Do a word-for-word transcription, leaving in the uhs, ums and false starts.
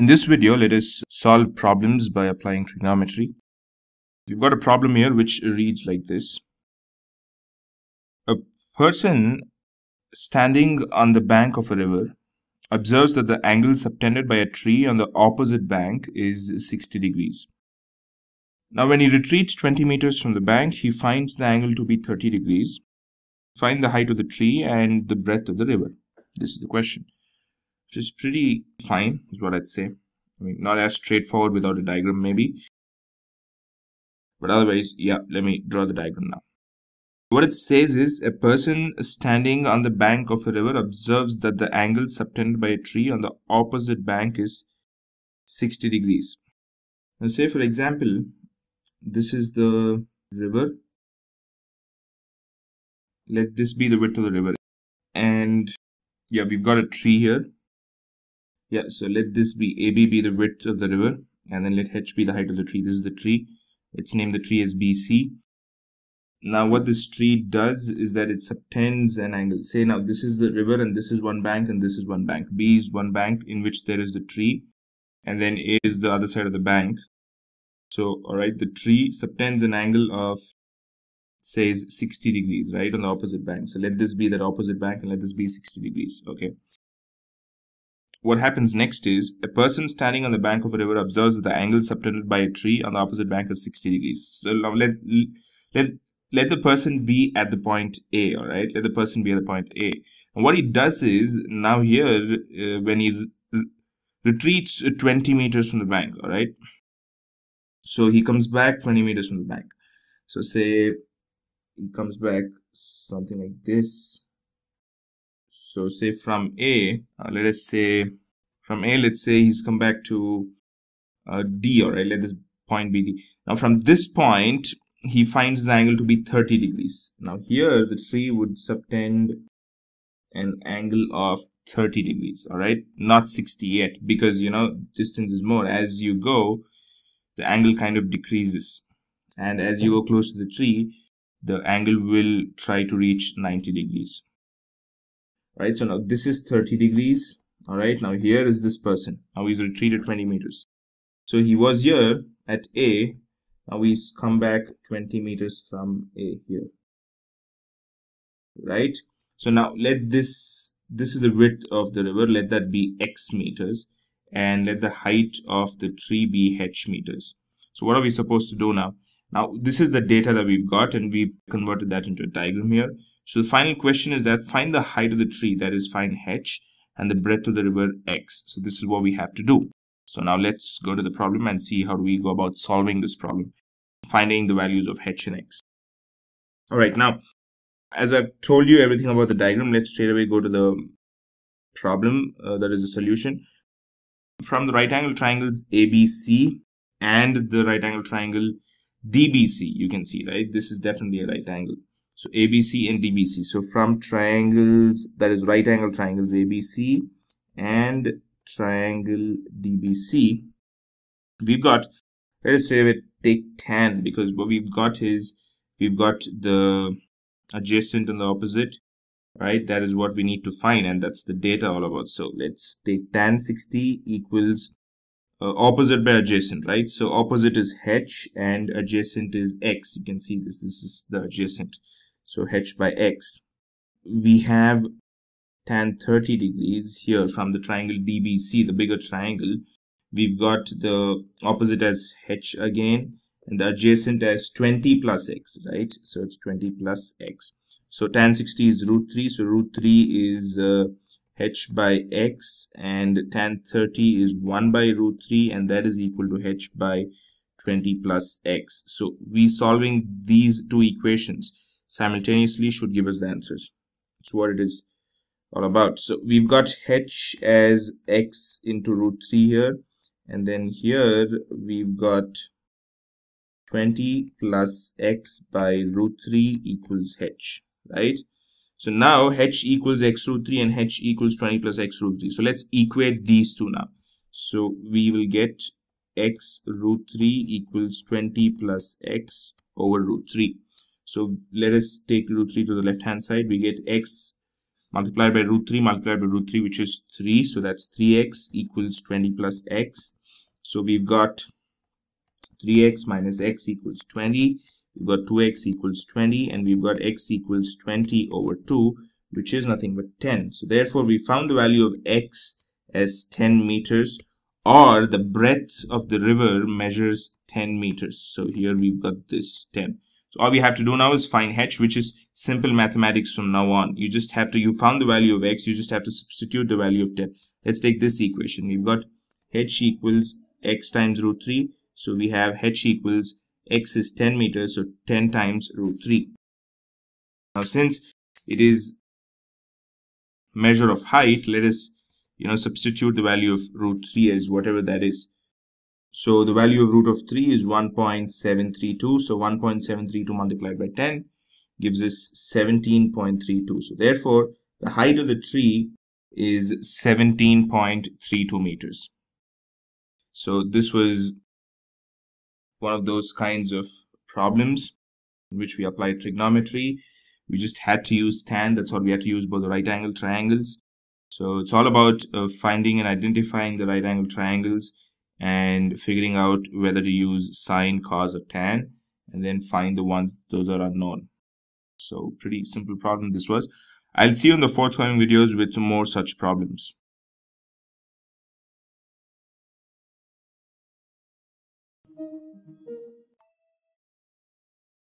In this video, let us solve problems by applying trigonometry. We've got a problem here which reads like this. A person standing on the bank of a river observes that the angle subtended by a tree on the opposite bank is sixty degrees. Now, when he retreats twenty meters from the bank, he finds the angle to be thirty degrees. Find the height of the tree and the breadth of the river. This is the question. Which is pretty fine, is what I'd say. I mean, not as straightforward without a diagram, maybe. But otherwise, yeah, let me draw the diagram now. What it says is, a person standing on the bank of a river observes that the angle subtended by a tree on the opposite bank is sixty degrees. Now, say, for example, this is the river. Let this be the width of the river. And, yeah, we've got a tree here. Yeah, so let this be A B be the width of the river, and then let H be the height of the tree. This is the tree. Let's name the tree as B C. Now what this tree does is that it subtends an angle. Say now this is the river and this is one bank and this is one bank. B is one bank in which there is the tree, and then A is the other side of the bank. So alright, the tree subtends an angle of, says, sixty degrees, right, on the opposite bank. So let this be that opposite bank and let this be sixty degrees, okay. What happens next is, a person standing on the bank of a river observes that the angle subtended by a tree on the opposite bank is sixty degrees. So now let, let, let the person be at the point A, alright? Let the person be at the point A. And what he does is, now here, uh, when he re retreats twenty meters from the bank, alright? So he comes back twenty meters from the bank. So say, he comes back something like this. So say from A, uh, let us say, from A, let's say he's come back to uh, D, all right, let this point be D. Now from this point, he finds the angle to be thirty degrees. Now here, the tree would subtend an angle of thirty degrees, all right, not sixty yet, because, you know, distance is more. As you go, the angle kind of decreases. And as you go close to the tree, the angle will try to reach ninety degrees. Right, so now this is thirty degrees. All right, now here is this person. Now he's retreated twenty meters. So he was here at A. Now he's come back twenty meters from A here. Right, so now let this, this is the width of the river. Let that be X meters. And let the height of the tree be H meters. So what are we supposed to do now? Now this is the data that we've got, and we've converted that into a diagram here. So the final question is that find the height of the tree, that is find H, and the breadth of the river X. So this is what we have to do. So now let's go to the problem and see how do we go about solving this problem, finding the values of H and X. All right, now, as I've told you everything about the diagram, let's straight away go to the problem, uh, that is the solution. From the right angle triangles A B C and the right angle triangle D B C, you can see, right, this is definitely a right angle. So A B C and D B C. So from triangles, that is right angle triangles A B C and triangle D B C, we've got, let us say we take tan, because what we've got is, we've got the adjacent and the opposite, right? That is what we need to find, and that's the data all about. So let's take tan sixty equals uh, opposite by adjacent, right? So opposite is H and adjacent is X. You can see this, this is the adjacent. So H by X. We have tan thirty degrees here from the triangle D B C, the bigger triangle. We've got the opposite as H again, and the adjacent as twenty plus X, right? So it's twenty plus X. So tan sixty is root three. So root three is uh, H by X, and tan thirty is one by root three, and that is equal to H by twenty plus X. So we solving these two equations simultaneously should give us the answers. That's what it is all about. So we've got H as X into root three here, and then here we've got twenty plus X by root three equals H, right? So now H equals X root three and H equals twenty plus X root three. So let's equate these two now. So we will get X root three equals twenty plus X over root three. So let us take root three to the left hand side. We get X multiplied by root three multiplied by root three, which is three. So that's three x equals twenty plus x. So we've got three x minus x equals twenty. We've got two x equals twenty, and we've got x equals twenty over two, which is nothing but ten. So therefore we found the value of x as ten meters, or the breadth of the river measures ten meters. So here we've got this ten. So all we have to do now is find h, which is simple mathematics from now on. You just have to, you found the value of x, you just have to substitute the value of ten. Let's take this equation. We've got h equals x times root three. So we have h equals x is ten meters, so ten times root three. Now since it is measure of height, let us, you know, substitute the value of root three as whatever that is. So the value of root of three is one point seven three two. So one point seven three two multiplied by ten gives us seventeen point three two. So therefore, the height of the tree is seventeen point three two meters. So this was one of those kinds of problems in which we applied trigonometry. We just had to use tan. That's all we had to use, both the right angle triangles. So it's all about uh, finding and identifying the right angle triangles, and figuring out whether to use sine, cos, or tan, and then find the ones, those are unknown. So pretty simple problem this was. I'll see you in the forthcoming videos with more such problems.